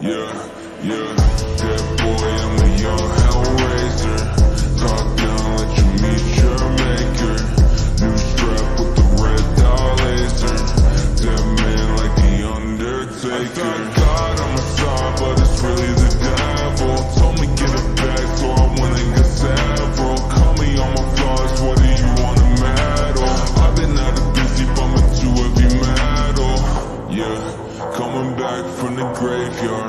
Yeah, that boy on the young Hellraiser. Talk down, let you meet your maker. New strap with the red dot laser. Dead man like the Undertaker. I thought God on my side, but it's really the devil. Told me get it back, so I went and got several. Call me on my flaws, what do you want to meddle? I've been out of busy, bumping to heavy metal. Yeah, coming back from the graveyard.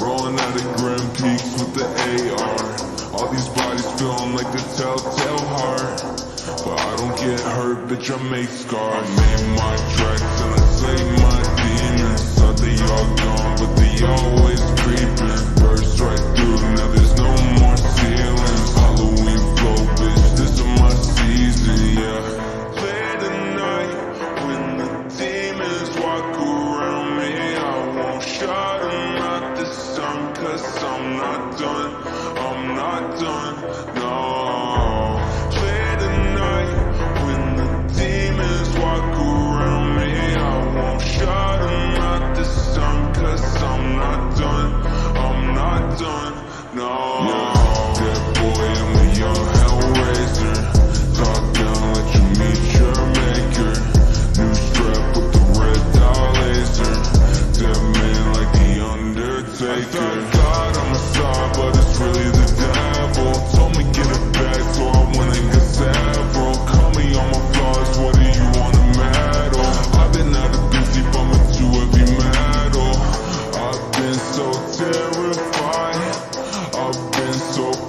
Rolling out of Grand Peaks with the AR. All these bodies feeling like the telltale heart. But I don't get hurt, bitch, I make scars. I made my tracks and I slayed my demons. Thought they all gone, but they always creeping. Burst right through, now there's no more ceilings. Halloween flow, bitch, this is my season, yeah. Play the night when the demons walk around me. I won't shut them out. Cause I'm not done, I'm not done, no. Play the night when the demons walk around me. I won't shut them out the sun. Cause I'm not done, I'm not done, no. Yeah, that boy, I'm a young Hellraiser. Talk down, let you meet your maker. New strap with the red dot laser. Dead man like the Undertaker.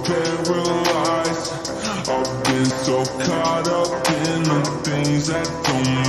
Paralyzed, I've been so caught up in the things that don't